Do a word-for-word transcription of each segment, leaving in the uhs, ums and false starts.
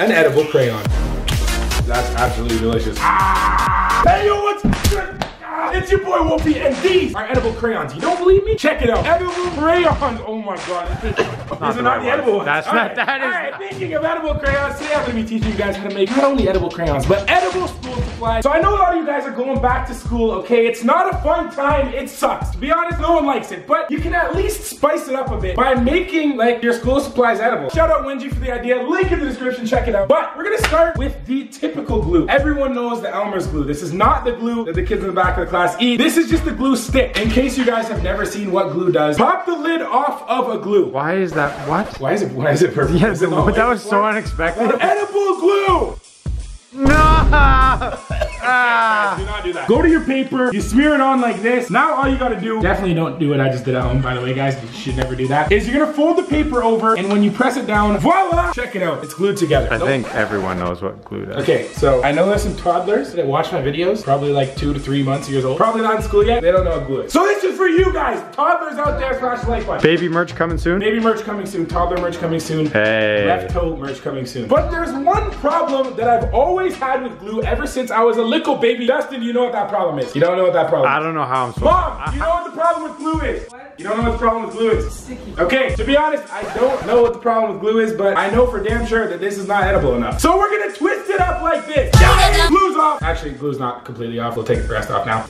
An edible crayon. That's absolutely delicious. Ah! Hey yo, what's good? Ah, it's your boy Wolfie, and these are edible crayons. You don't believe me? Check it out. Edible crayons. Oh my god. These are not the edible ones. That's not, that is. Alright, thinking of edible crayons, today I'm gonna be teaching you guys how to make not only edible crayons, but edible school supplies. So I know a lot of you guys are going back to school, okay? It's not a fun time, it sucks. To be honest, no one likes it, but you can at least spice it up a bit by making like your school supplies edible. Shout out Wengie for the idea, link in the description, check it out. But we're gonna start with the typical glue. Everyone knows the Elmer's glue. This is not the glue that the kids in the back of the class eat. This is just the glue stick. In case you guys have never seen what glue does, pop the lid off of a glue. Why is that, what? Why is it, why is it purple? Yes, it, that was so what? Unexpected. Edible glue! No! Ah. Do not do that. Go to your paper, you smear it on like this. Now all you gotta do, definitely don't do what I just did at home, by the way, guys, you should never do that, is you're gonna fold the paper over, and when you press it down, voila! Check it out, it's glued together. I nope. think everyone knows what glue does. Okay, so I know there's some toddlers that watch my videos, probably like two to three months years old, probably not in school yet, they don't know what glue is. So this is for you guys, toddlers out there slash like one. Baby merch coming soon? Baby merch coming soon, toddler merch coming soon, hey. Left toe merch coming soon. But there's one problem that I've always had with glue ever since I was a little baby. Dustin, you know what that problem is. You don't know what that problem is. I don't know how I'm supposed Mom, to. you know what the problem with glue is. What? You don't know what the problem with glue is. It's sticky. Okay, to be honest, I don't know what the problem with glue is, but I know for damn sure that this is not edible enough. So we're gonna twist it up like this. Glue's off. Actually, glue's not completely off. We'll take the rest off now.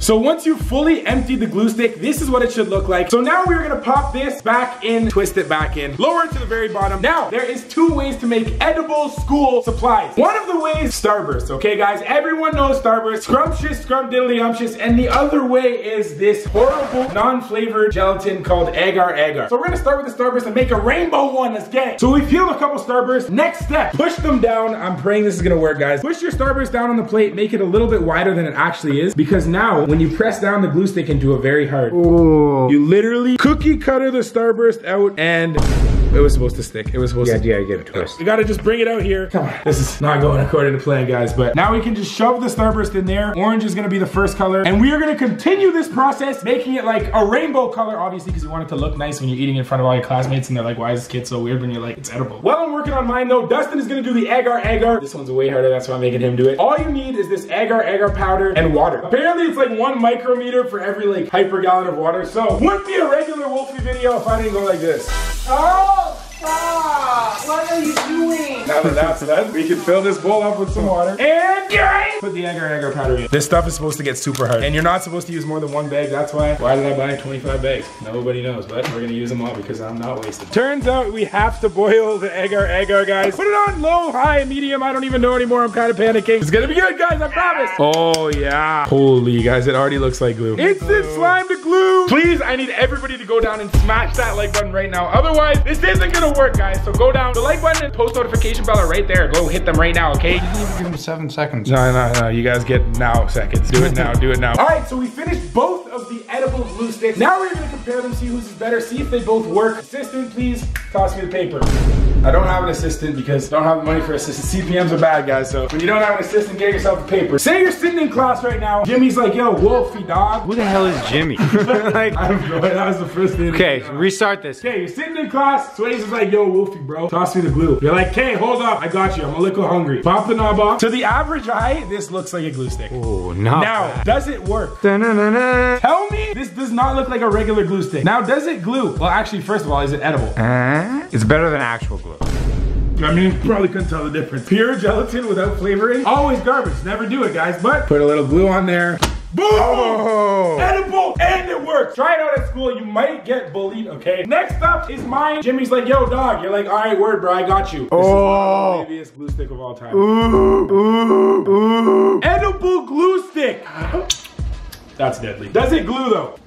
So once you fully emptied the glue stick, this is what it should look like. So now we're gonna pop this back in, twist it back in, lower it to the very bottom. Now, there is two ways to make edible school supplies. One of the ways, Starburst, okay guys? Everyone knows Starburst, scrumptious, scrumdiddlyumptious, and the other way is this horrible non-flavored gelatin called Agar Agar. So we're gonna start with the Starburst and make a rainbow one, let's get it. So we peeled a couple Starbursts. Next step, push them down. I'm praying this is gonna work, guys. Push your Starburst down on the plate, make it a little bit wider than it actually is, because now, when you press down the glue stick into a very hard, Ooh. you literally cookie cutter the Starburst out, and it was supposed to stick. It was supposed yeah, to. Yeah, yeah, give it a twist. You gotta just bring it out here. Come on. This is not going according to plan, guys, but now we can just shove the Starburst in there. Orange is gonna be the first color, and we are gonna continue this process, making it like a rainbow color, obviously, because you want it to look nice when you're eating in front of all your classmates, and they're like, why is this kid so weird, when you're like, it's edible. While I'm working on mine, though, Dustin is gonna do the agar agar. This one's way harder, that's why I'm making him do it. All you need is this agar agar powder and water. Apparently, it's like one micrometer for every like hyper gallon of water, so wouldn't be a regular Wolfie video if I didn't go like this. Oh! Stop! What are you doing? Now that that's done, we can fill this bowl up with some water. And yeah! Put the agar agar powder in. This stuff is supposed to get super hard. And you're not supposed to use more than one bag. That's why. Why did I buy twenty-five bags? Nobody knows, but we're gonna use them all because I'm not wasting. Turns out we have to boil the agar agar, guys. Put it on low, high, medium. I don't even know anymore. I'm kind of panicking. It's gonna be good, guys. I promise. Oh yeah. Holy guys, it already looks like glue. It's this slime to glue. Please, I need everybody to go down and smash that like button right now. Otherwise, this isn't gonna work, guys. So go down, the like button and post notification bell are right there. Go hit them right now, okay? You didn't even give them seven seconds. No, no, no. You guys get now seconds. Do it now. Do it now. All right, so we finished both of the edible glue sticks. Now we're gonna compare them, see who's better, see if they both work. Assistant, please toss me the paper. I don't have an assistant because I don't have money for assistants. C P Ms are bad, guys, so when you don't have an assistant, get yourself a paper. Say you're sitting in class right now. Jimmy's like, yo, Wolfie, dog. Who the hell is Jimmy? Like, I don't know. That was the first thing. Okay, restart this. Okay, you're sitting in class. Swayze is like, yo, Wolfie, bro. Toss me the glue. You're like, okay, hold up. I got you. I'm a little hungry. Pop the knob off. To the average eye, this looks like a glue stick. Oh, no. Now, bad. Does it work? Da-na-na-na. Tell me this does not look like a regular glue stick. Now, does it glue? Well, actually, first of all, is it edible? Uh, it's better than actual glue. I mean, you probably couldn't tell the difference. Pure gelatin without flavoring. Always garbage. Never do it, guys. But put a little glue on there. Boom! Oh. Edible, and it works. Try it out at school. You might get bullied, okay? Next up is mine. Jimmy's like, yo, dog. You're like, all right, word, bro. I got you. This oh. is the heaviest glue stick of all time. Ooh, ooh, ooh. Edible glue stick. That's deadly. Does it glue, though?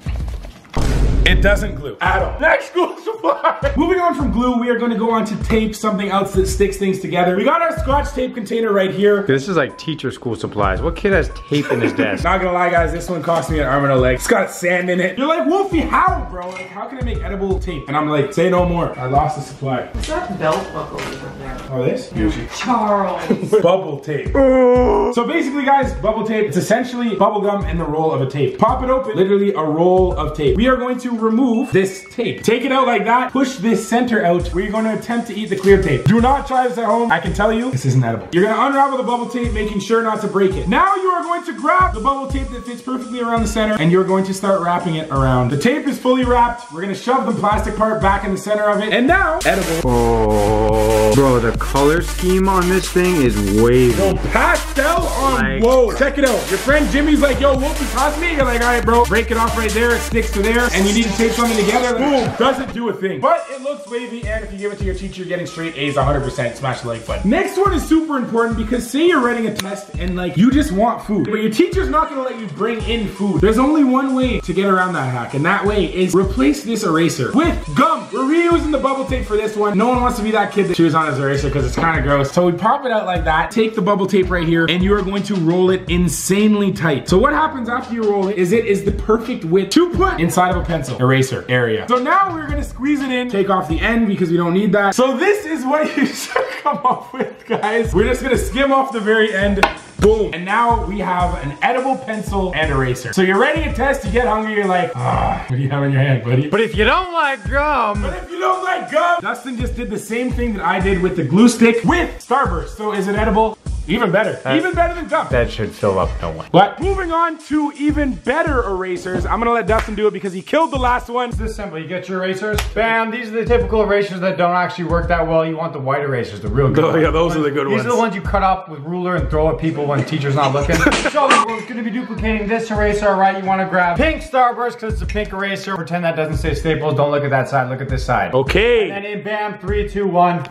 It doesn't glue at all. Next glue supply. Moving on from glue, we are going to go on to tape, something else that sticks things together. We got our scotch tape container right here. This is like teacher school supplies. What kid has tape in his desk? Not gonna lie, guys, this one cost me an arm and a leg. It's got sand in it. You're like, Wolfie, how, bro? Like, how can I make edible tape? And I'm like, say no more. I lost the supply. What's that belt buckle over there? Oh, this? Beauty. Charles. Bubble tape. Oh. So basically, guys, bubble tape. It's essentially bubble gum and the roll of a tape. Pop it open. Literally a roll of tape. We are going to and remove this tape. Take it out like that, push this center out. We're gonna attempt to eat the clear tape. Do not try this at home. I can tell you, this isn't edible. You're gonna unravel the bubble tape, making sure not to break it. Now you are going to grab the bubble tape that fits perfectly around the center, and you're going to start wrapping it around. The tape is fully wrapped. We're gonna shove the plastic part back in the center of it, and now, edible. Oh, bro, the color scheme on this thing is wavy. Yo, pastel on, like, whoa. Check it out. Your friend Jimmy's like, yo, Wolfie, pass me. You're like, all right, bro. Break it off right there. It sticks to there, and you need to tape something together. Boom, doesn't do a thing. But it looks wavy, and if you give it to your teacher, you're getting straight A's one hundred percent. Smash the like button. Next one is super important because say you're writing a test and like you just want food, but your teacher's not gonna let you bring in food. There's only one way to get around that hack, and that way is replace this eraser with gum. We're reusing the bubble tape for this one. No one wants to be that kid that chews on his eraser because it's kind of gross. So we pop it out like that, take the bubble tape right here, and you are going to roll it insanely tight. So what happens after you roll it is it is the perfect width to put inside of a pencil eraser area. So now we're gonna squeeze it in, take off the end because we don't need that. So this is what you should come up with, guys. We're just gonna skim off the very end. Boom. And now we have an edible pencil and eraser. So you're writing a test, you get hungry, you're like, ah, what do you have in your hand, buddy? But if you don't like gum. But if you don't like gum. Dustin just did the same thing that I did with the glue stick with Starburst. So is it edible? Even better. That's, even better than gum. That should fill up no one. But moving on to even better erasers. I'm gonna let Dustin do it because he killed the last one. It's this simple. You get your erasers. Bam. These are the typical erasers that don't actually work that well. You want the white erasers, the real good oh, ones. Yeah, those are the good these ones. These are the ones you cut up with ruler and throw at people when the teacher's not looking. So we're gonna be duplicating this eraser, right? You wanna grab pink Starburst because it's a pink eraser. Pretend that doesn't say Staples. Don't look at that side. Look at this side. Okay. And then in bam, three, two, one.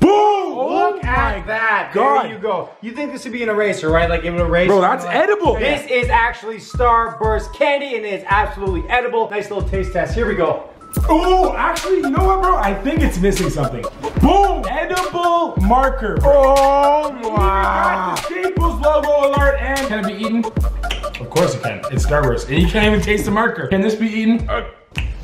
Boom! Look oh at that. God. There you go. You think this would be an eraser, right? Like it would erase. Bro, that's like, edible. This yeah. is actually Starburst candy, and it is absolutely edible. Nice little taste test. Here we go. Oh, actually, you know what, bro? I think it's missing something. Boom! Edible marker. Oh my! We got the Staples logo alert, and can it be eaten? Of course it can. It's Starburst, and you can't even taste the marker. Can this be eaten? Uh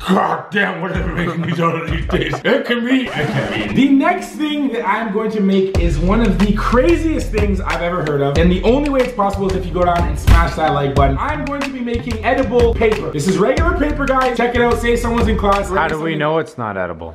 God damn, whatever makes me don't eat this. It can be, it can be. The next thing that I'm going to make is one of the craziest things I've ever heard of. And the only way it's possible is if you go down and smash that like button. I'm going to be making edible paper. This is regular paper, guys. Check it out, say someone's in class. How do we know it's not edible?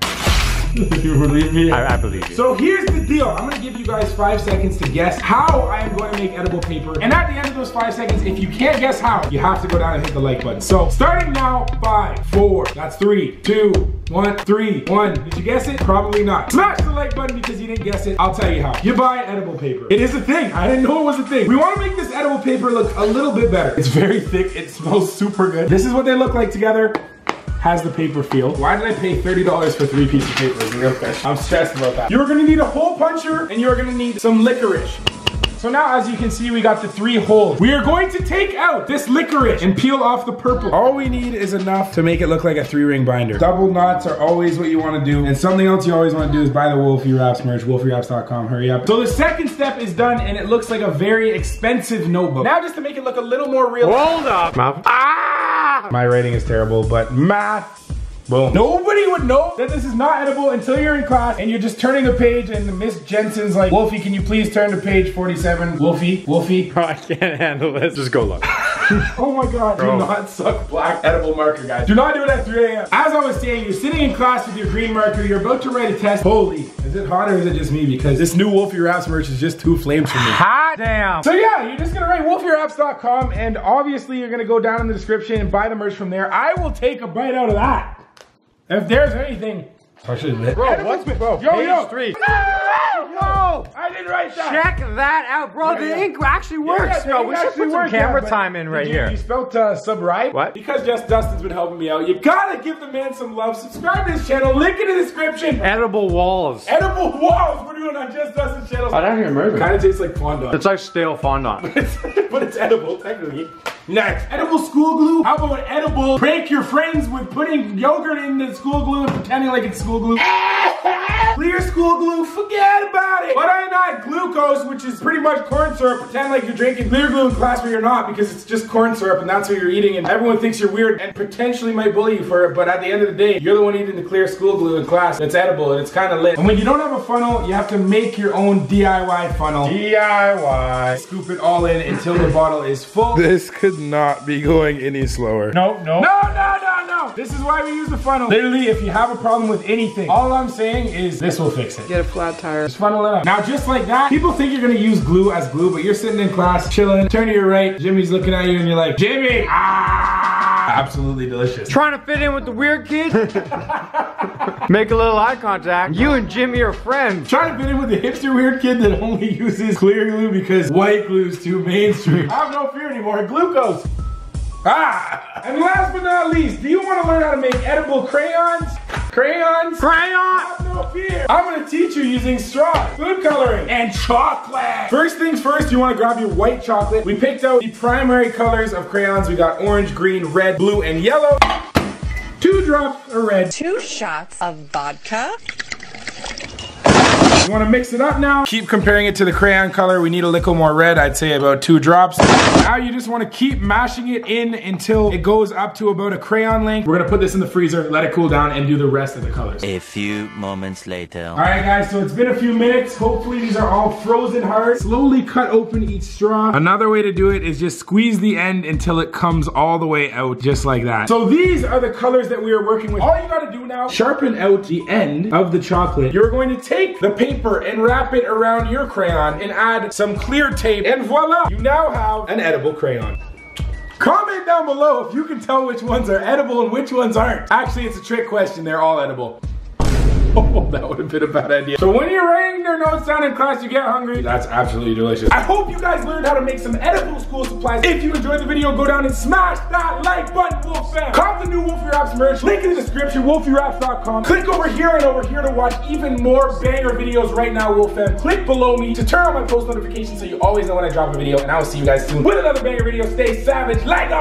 You believe me? I, I believe you. So here's the deal. I'm gonna give you guys five seconds to guess how I am going to make edible paper. And at the end of those five seconds, if you can't guess how, you have to go down and hit the like button. So starting now, five, four, that's three, two, one, three, one. Did you guess it? Probably not. Smash the like button because you didn't guess it. I'll tell you how. You buy edible paper. It is a thing. I didn't know it was a thing. We wanna make this edible paper look a little bit better. It's very thick. It smells super good. This is what they look like together. Has the paper feel. Why did I pay thirty dollars for three pieces of paper? Okay. I'm stressed about that. You're gonna need a hole puncher and you're gonna need some licorice. So now, as you can see, we got the three holes. We are going to take out this licorice and peel off the purple. All we need is enough to make it look like a three-ring binder. Double knots are always what you want to do. And something else you always want to do is buy the Wolfie Raps merch, wolfie raps dot com, hurry up. So the second step is done, and it looks like a very expensive notebook. Now, just to make it look a little more real. Hold up. Mouth. Ah! My writing is terrible, but math. Boom. Nobody would know that this is not edible until you're in class and you're just turning the page and Miss Jensen's like, Wolfie, can you please turn to page forty-seven? Wolfie, Wolfie. Bro, I can't handle this. Just go look. Oh my God, bro. Do not suck black edible marker, guys. Do not do it at three A M As I was saying, you're sitting in class with your green marker, you're about to write a test. Holy, is it hot or is it just me? Because this new Wolfie Raps merch is just too flames for me. Hot damn. So yeah, you're just gonna write wolfie raps dot com and obviously you're gonna go down in the description and buy the merch from there. I will take a bite out of that. If there's anything, partially lit. Bro, what's been, bro? Yo, yo. Page three. No! I didn't write that. Check that out, bro. Yeah, the yeah. ink actually works, yeah, yeah, bro. We should put some camera yeah, time in right you, here. You spelled uh, sub right? What? Because Just Dustin's been helping me out, you gotta give the man some love. Subscribe to his channel. Link in the description. Edible walls. Edible walls. We're doing on Just Dustin's channel. I don't even remember. It kind of tastes like fondant. It's like stale fondant. But it's, but it's edible, technically. Next, edible school glue. How about edible? Break your friends with putting yogurt in the school glue and pretending like it's school glue. Clear school glue, forget about it. But I'm not glucose, which is pretty much corn syrup. Pretend like you're drinking clear glue in class where you're not because it's just corn syrup and that's what you're eating and everyone thinks you're weird and potentially might bully you for it. But at the end of the day, you're the one eating the clear school glue in class. It's edible and it's kind of lit. And when you don't have a funnel, you have to make your own D I Y funnel. D I Y. Scoop it all in until the bottle is full. This could not be going any slower. Nope, nope. No, no, no, no. This is why we use the funnel. Literally, if you have a problem with anything, all I'm saying is this will fix it. Get a flat tire. Just funnel it up. Now, just like that, people think you're gonna use glue as glue, but you're sitting in class, chilling, turn to your right, Jimmy's looking at you and you're like, Jimmy, ah! Absolutely delicious. Trying to fit in with the weird kids? Make a little eye contact. You and Jimmy are friends. Trying to fit in with the hipster weird kid that only uses clear glue because white glue's too mainstream. I have no fear anymore. Glucose. Ah! And last but not least, do you want to learn how to make edible crayons? Crayons? Crayon! Have no fear! I'm gonna teach you using straws, food coloring, and chocolate! First things first, you wanna grab your white chocolate. We picked out the primary colors of crayons. We got orange, green, red, blue, and yellow. Two drops of red. Two shots of vodka. You wanna mix it up now. Keep comparing it to the crayon color. We need a little more red, I'd say about two drops. Now you just wanna keep mashing it in until it goes up to about a crayon length. We're gonna put this in the freezer, let it cool down, and do the rest of the colors. A few moments later. All right guys, so it's been a few minutes. Hopefully these are all frozen hard. Slowly cut open each straw. Another way to do it is just squeeze the end until it comes all the way out, just like that. So these are the colors that we are working with. All you gotta do now, sharpen out the end of the chocolate. You're going to take the paint and wrap it around your crayon and add some clear tape, and voila! You now have an edible crayon. Comment down below if you can tell which ones are edible and which ones aren't. Actually, it's a trick question. They're all edible. Oh, that would have been a bad idea. So when you're writing your notes down in class, you get hungry. That's absolutely delicious. I hope you guys learned how to make some edible school supplies. If you enjoyed the video, go down and smash that like button, Wolf fam. Cop the new Wolfie Raps merch. Link in the description, wolfie raps dot com. Click over here and over here to watch even more banger videos right now, Wolf fam. Click below me to turn on my post notifications so you always know when I drop a video. And I will see you guys soon with another banger video. Stay savage, like always.